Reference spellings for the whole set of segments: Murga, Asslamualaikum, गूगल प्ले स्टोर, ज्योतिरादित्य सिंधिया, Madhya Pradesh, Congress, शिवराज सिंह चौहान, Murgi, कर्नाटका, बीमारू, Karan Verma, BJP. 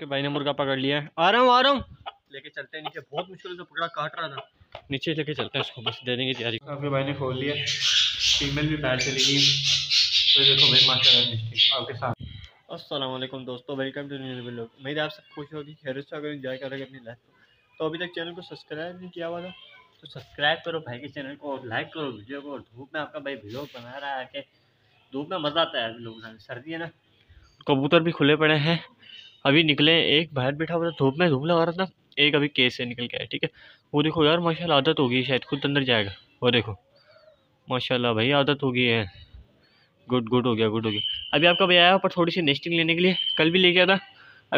कि भाई ने मुर्गा पकड़ लिया है। आ रहा हूँ लेके चलते हैं नीचे, बहुत मुश्किल से पकड़ा, काट रहा था, नीचे लेके चलते हैं इसको, बस देने की तैयारी। आपके भाई ने खोल लिया, फीमेल भी बाहर चली गई, तो देखो भाई माशाल्लाह आपके साथ। अस्सलाम वालेकुम दोस्तों, वेलकम टू न्यू व्लॉग। उम्मीद है आप सब खुश होगी, खैर से अगर इंजॉय करोगे अपनी लाइफ को। तो अभी तक चैनल को सब्सक्राइब नहीं किया हुआ था तो सब्सक्राइब करो भाई के चैनल को और लाइक करो वीडियो को। और धूप में आपका भाई व्लॉग बना रहा है कि धूप में मज़ा आता है, लोग सर्दी है ना, कबूतर भी खुले पड़े हैं, अभी निकले, एक बाहर बैठा हुआ था धूप में, धूप लगा रहा था, एक अभी केस से निकल के आया। ठीक है, वो देखो यार माशाल्लाह आदत होगी, शायद खुद अंदर जाएगा, वो देखो माशाल्लाह भाई आदत होगी है, गुड हो गया। अभी आपका भाई आया पर थोड़ी सी नेस्टिंग लेने के लिए, कल भी लेके आया था,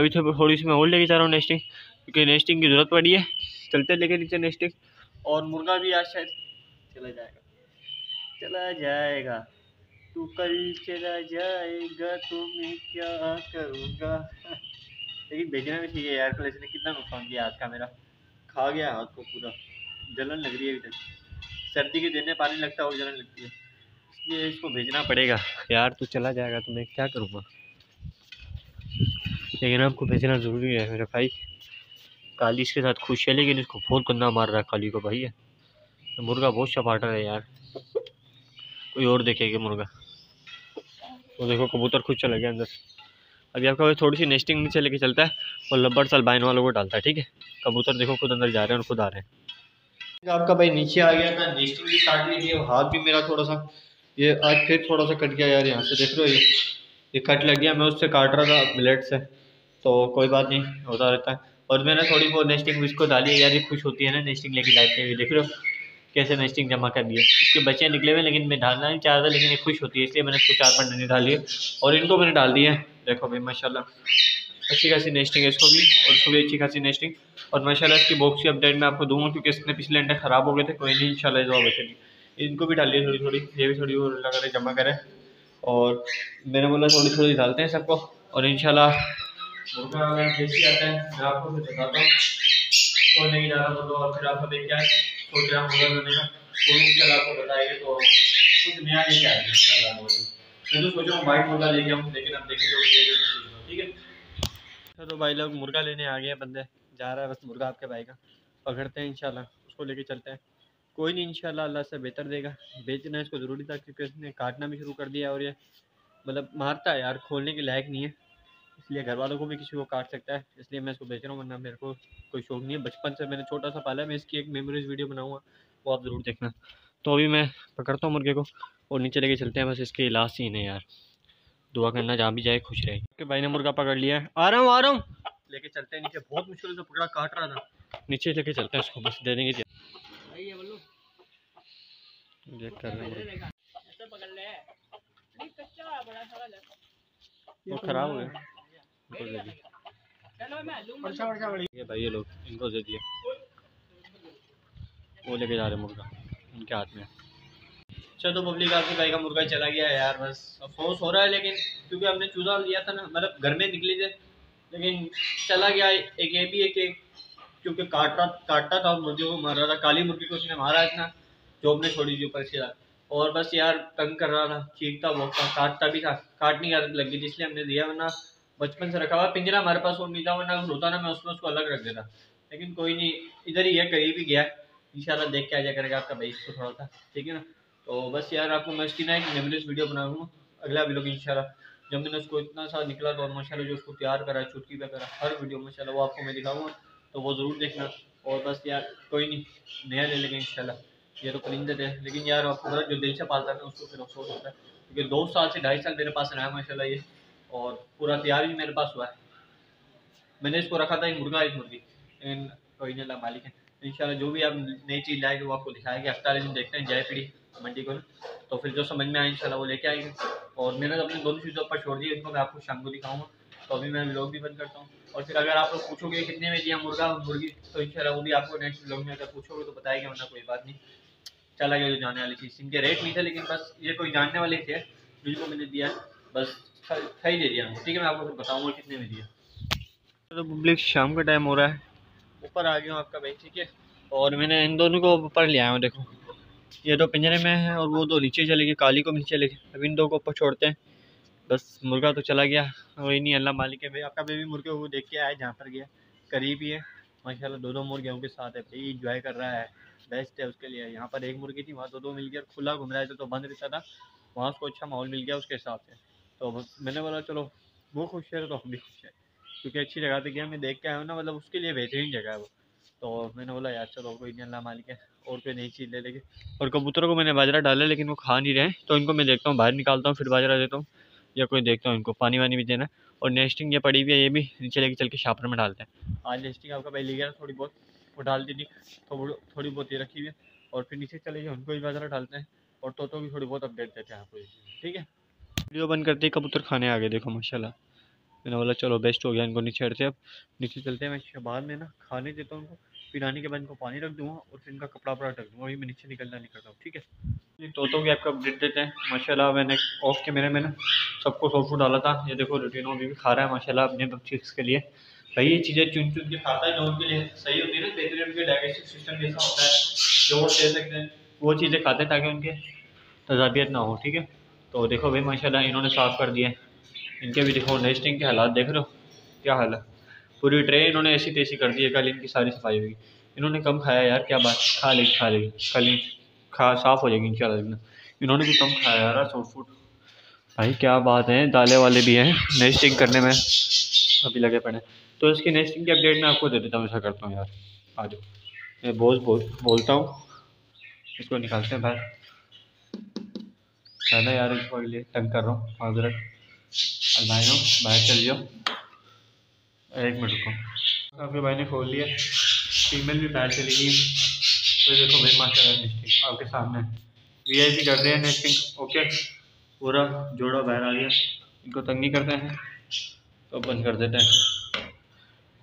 अभी थोड़ी सी मैं और लेके जा रहा हूँ नेस्टिंग, क्योंकि नेस्टिंग की ज़रूरत पड़ी है। चलते लेके नीचे नेस्टिंग, और मुर्गा भी आज शायद चला जाएगा, तू कल चला जाएगा तो मैं क्या करूँगा। लेकिन बेचना भी चाहिए यार, कल इसने कितना नुकसान किया हाथ का, मेरा खा गया हाथ को पूरा, जलन लग रही है अभी तक, सर्दी के दिन में पानी लगता है और जलन लगती है, इसलिए इसको भेजना पड़ेगा। यार तू चला जाएगा तो मैं क्या करूँगा, लेकिन आपको भेजना ज़रूरी है मेरा भाई। काली इसके साथ खुश है लेकिन इसको बहुत गंदा मार रहा है काली को भाई, तो मुर्गा बहुत सपाटा है यार, कोई और देखेगा मुर्गा। वो देखो कबूतर खुद चला गया अंदर। अभी आपका भाई थोड़ी सी नेस्टिंग नीचे लेके चलता है और लब्बर सलबाइन वालों को डालता है। ठीक है, कबूतर देखो खुद अंदर जा रहे हैं और खुद आ रहे हैं। आपका भाई नीचे आ गया, मैं नेस्टिंग भी काट ली थी, हाथ भी मेरा थोड़ा सा ये आज फिर थोड़ा सा कट गया यार, यहाँ से देख लो ये कट लग गया, मैं उससे काट रहा था ब्लेड से, तो कोई बात नहीं, होता रहता है। और मैंने थोड़ी बहुत नेस्टिंग इसको डाली है यार, ये खुश होती है ना नेस्टिंग लेके जाते हुए, देख लो कैसे नेस्टिंग जमा कर दिए, इसके बच्चे निकले हुए, लेकिन मैं डालना नहीं चाह रहा था, लेकिन ये खुश होती है इसलिए मैंने इसको 4-5 नहीं डाली है, और इनको मैंने डाल दिया है। देखो भाई माशाल्लाह अच्छी खासी नेस्टिंग है, इसको भी अच्छी खासी नेस्टिंग। और माशाल्लाह इसकी बॉक्स की अपडेट मैं आपको दूंगा, क्योंकि इसने पिछले अंडे ख़राब हो गए थे, कोई नहीं इंशाल्लाह दुआ बचेगी। इनको भी डालिए थोड़ी, ये भी थोड़ी वो लगा रहे जमा करें, और मैंने बोला थोड़ी डालते हैं सबको, और इंशाल्लाह मुर्गा अगर जैसे आता है मैं आपको बताता हूँ, कोई नहीं डाला बोलो, और फिर आपको देख के तो क्या होगा चला आपको बताएंगे, तो कुछ नया लेके आएंगे इंशाल्लाह। मैं तो सोचा हूँ वाइट मुर्गा लेके आऊँ, लेकिन अब देखेंगे। ठीक है तो भाई लोग मुर्गा लेने आ गए, बंदे जा रहा है, बस मुर्गा आपके भाई का पकड़ते हैं इंशाल्लाह, उसको लेके चलते हैं, कोई नहीं इंशाल्लाह अल्लाह से बेहतर देगा। बेचना इसको ज़रूरी था क्योंकि इसने काटना भी शुरू कर दिया, और ये मतलब मारता है यार, खोलने के लायक नहीं है, इसलिए घर वालों को भी किसी को काट सकता है, इसलिए मैं इसको बेच रहा हूँ, वरना मेरे को कोई शौक नहीं है, बचपन से मैंने छोटा सा पाला है। मैं इसकी एक मेमोरीज वीडियो बनाऊँगा, वो आप ज़रूर देखना। तो अभी मैं पकड़ता हूँ मुर्गे को और नीचे लेके चलते हैं, बस इसके इलाज ही नहीं यार, दुआ करना जहाँ भी जाए खुश रहे। ओके भाई ने मुर्गा पकड़ लिया है, आ रहा हूँ लेके चलते हैं नीचे, बहुत मुश्किल से पकड़ा, काट रहा था, नीचे लेके चलते हैं उसको, बस दे देंगे। वो खराब हो गया भाई, ये लोग इनको दे दिया, वो लेके जा रहे मुर्गा इनके हाथ में। चलो पब्लिक आपके भाई का मुर्गा चला गया यार, बस अफसोस हो रहा है, लेकिन क्योंकि हमने चूजा लिया था ना, मतलब घर में निकले थे, लेकिन चला गया। एक ये भी है कि क्योंकि काटता था मुर्गे को, मार रहा था, काली मुर्गी को उसने मारा इतना, जॉब ने छोड़ी थी ऊपर से, और बस यार तंग कर रहा था, चीखता बोखता, काटता भी था, काटने की आदत लग गई, इसलिए हमने दिया, वरना बचपन से रखा हुआ पिंजरा हमारे पास और नहीं था, वरना होता ना मैं उसमें उसको अलग रख देता, लेकिन कोई नहीं, इधर ही है, कहीं भी गया इंशाल्लाह, देख के आ जाया करेगा आपका भाई इसको थोड़ा सा। ठीक है ना, तो बस यार आपको मैं इसकी ना एक मेमोरीज वीडियो बनाऊँगा अगला व्लॉग इंशाल्लाह, जब मैंने उसको इतना सा निकला तो, और माशाल्लाह जो उसको प्यार करा, चुटकी पे करा, हर वीडियो माशाल्लाह वो आपको मैं दिखाऊँगा, तो वो ज़रूर देखना। और बस यार कोई नहीं, नया ले लेंगे इंशाल्लाह, ये तो परिंदे थे, लेकिन यार आपको जो दिल से पालता है उसको फिर अफसोस होता है, क्योंकि 2 साल से 2.5 साल मेरे पास रहा है माशाल्लाह ये, और पूरा तैयार भी मेरे पास हुआ है। मैंने इसको रखा था एक मुर्गा एक मुर्गी, लेकिन कोई नहीं, अल्लाह मालिक है इंशाल्लाह, जो भी आप नई चीज़ लाएंगे वो आपको दिखाएंगे। हफ्ता दिन देखते हैं जाए पीढ़ी मंडी को ना, तो फिर जो समझ में आए इंशाल्लाह वो लेके आएंगे, और मैंने अपने दोनों चीज़ों पर छोड़ दिए, इनको मैं आपको शाम को दिखाऊँगा। तो अभी मैं व्लॉग भी बंद करता हूँ, और फिर अगर आप लोग पूछोगे कितने में दिया मुर्गा मुर्गी, तो इंशाल्लाह वो भी आपको नेक्स्ट व्लॉग में अगर पूछोगे तो बताएंगे, वरना कोई बात नहीं, चला गया जो जाने वाली चीज़, इनके रेट नहीं थे, लेकिन बस ये कोई जानने वाले थे जिनको मैंने दिया, बस सही दे दिया। ठीक है, मैं आपको फिर बताऊँगा कितने में दिया। तो पब्लिक शाम का टाइम हो रहा है, ऊपर आ गया हूँ आपका भाई। ठीक है, और मैंने इन दोनों को ऊपर ले आया हूँ, देखो ये 2 पिंजरे में है, और वो 2 नीचे चले गए, काली को भी नीचे ले गए, अब इन 2 को ऊपर छोड़ते हैं, बस मुर्गा तो चला गया, वही नहीं अल्लाह मालिक है भाई। आपका बेबी मुर्गे वो देख के आया जहाँ पर गया, करीब ही है माशाल्लाह। दोनों मुर्गियों के साथ है भाई, इंजॉय कर रहा है, बेस्ट है उसके लिए। यहाँ पर एक मुर्गी थी, वहाँ दो मिल गया। खुला घूम रहा है तो बंद रहता था, वहाँ उसको अच्छा माहौल मिल गया उसके हिसाब से। तो मैंने बोला चलो वो खुश है तो हम भी खुश है, क्योंकि अच्छी जगह पे गया मैं, देख के आया हूँ ना, मतलब उसके लिए बेहतरीन जगह है वो। तो मैंने बोला यार चलो कोई नहीं, अल्लाह मालिक है, और कोई नई चीज़ ले लेंगे। और कबूतरों को मैंने बाजरा डाला लेकिन वो खा नहीं रहे, तो इनको मैं देखता हूँ बाहर निकालता हूँ, फिर बाजरा देता हूँ या कोई देखता हूँ। इनको पानी वानी भी देना। और नेस्टिंग ये पड़ी हुई है, ये भी नीचे लेके चल के शापर में डालते हैं। आज नेस्टिंग आपका पहले गया थोड़ी बहुत वो डालती थी, थोड़ी बहुत ये रखी हुई है, और फिर नीचे चले गए उनको भी बाजरा डालते हैं, और तोतों की थोड़ी बहुत अपडेट देते हैं आपको। ठीक है, वीडियो बंद करते ही कबूतर खाने आ गए, देखो माशाल्लाह। मैंने बोला चलो बेस्ट हो गया, इनको नीचे हटते अब नीचे चलते हैं। मैं बाद में ना खाने देता हूँ उनको, फिर आने के बाद इनको पानी रख दूँगा और फिर इनका कपड़ा वपड़ा रख दूँगा। अभी मैं नीचे निकलता हूँ। ठीक है, तोतों की आपका अपडेट देते हैं माशाल्लाह। मैंने ऑफ के मेरे में ना सबको सोफू डाला था, ये देखो रूटीनों भी खा रहा है माशाल्लाह अपने बच्चीज़ के लिए। सही चीज़ें चुन चुन के खाता है जो उनके लिए सही होती है ना, बेहतरीन उनके डाइजेस्टिव सिस्टम जैसा होता है, जो वो दे सकते हैं वो चीज़ें खाते हैं ताकि उनके तजाबियत ना हो। ठीक है, तो देखो भाई माशाल्लाह इन्होंने साफ़ कर दिया है। इनके भी देखो नेस्टिंग के हालात देख रहे हो क्या हाल है, पूरी ट्रे इन्होंने ऐसी तैसी कर दी है। कल इनकी सारी सफाई होगी, इन्होंने कम खाया यार, क्या बात, खा लेगी कल खा साफ़ हो जाएगी इंशाल्लाह। इन्होंने भी कम खाया यार सॉफ्ट फूड, भाई क्या बात है। दाले वाले भी हैं नेस्टिंग करने में अभी लगे पड़े, तो इसकी नेस्टिंग की अपडेट मैं आपको दे देता हूँ। ऐसा करता हूँ यार, आ जाओ, मैं बोलता हूँ इसको निकालते हैं बाहर। ज़्यादा यार इसको लिए तंग कर रहा हूँ, माजरत अलमाइनो, बाहर चल जाओ। एक मिनट रुको, आपके भाई ने खोल लिया, फीमेल भी बाहर चली गई। तो देखो भाई माशाल्लाह नेस्टिंग आपके सामने VIP कर रहे हैं नेस्टिंग। ओके, पूरा जोड़ा बाहर आ गया, इनको तंग नहीं करते हैं तो बंद कर देते हैं।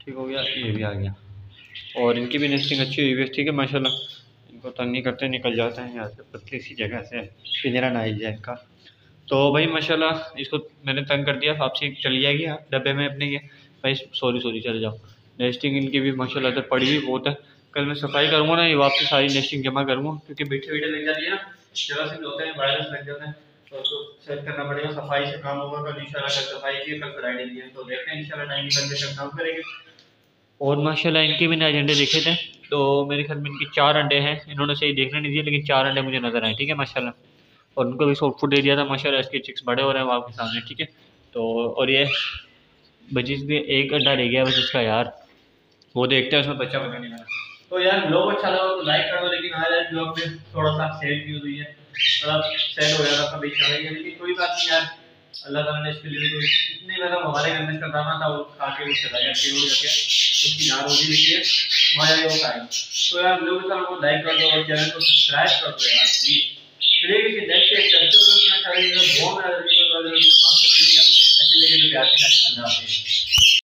ठीक हो गया, ये भी आ गया और इनकी भी नेस्टिंग अच्छी हुई है। ठीक है माशाल्लाह, इनको तंग नहीं करते, निकल जाते हैं यहाँ से पतली सी जगह से, पिंजरा ना आई जाए इनका। तो भाई माशाल्लाह इसको मैंने तंग कर दिया, आपसे चली जाएगी आप डब्बे में अपने ये भाई, सॉरी चले जाओ। नेस्टिंग इनकी भी माशाल्लाह इधर पड़ी हुई बहुत है, कल मैं सफाई करूँगा ना, ये वापस सारी नेस्टिंग जमा करूँगा, क्योंकि बैठे लग जाती है ना, जगह से होते हैं वायरस लग जाते हैं, तो उसको सेट करना पड़ेगा। सफाई से काम होगा, कल इंशाल्लाह कल सफाई की, कल फ्राइडे की है, तो देखते हैं इंशाल्लाह टाइम निकल के सब काम करेंगे। और माशाल्लाह इनके भी अंडे देखे थे, तो मेरे ख्याल में इनके 4 अंडे हैं, इन्होंने सही देखने नहीं दिए लेकिन 4 अंडे मुझे नज़र आए। ठीक है माशाल्लाह, और उनको भी सॉफ्ट फूड दे दिया था माशाल्लाह, इसके चिक्स बड़े हो रहे हैं वहाँ के सामने। ठीक है, तो और ये बजीज भी एक अंडा रह गया बस इसका यार, वो देखते हैं उसमें बच्चा बनाने वाला। तो यार ब्लॉग अच्छा लगा तो लाइक कर दो, लेकिन आज ब्लॉग में थोड़ा सा सैड न्यूज़ हुई है, मतलब सैड हो जाता था बीच में, लेकिन कोई बात नहीं यार, अल्लाह ताला ने इसके लिए तो इतने मतलब हमारे घर में करना था, वो खा के चला गया, फिर वो जाके उसकी याद होगी लेकिन वहाँ जाके वो खाएगा। तो यार ब्लॉग अच्छा लगा लाइक कर दो और चैनल को सब्सक्राइब कर दो यार प्लीज़।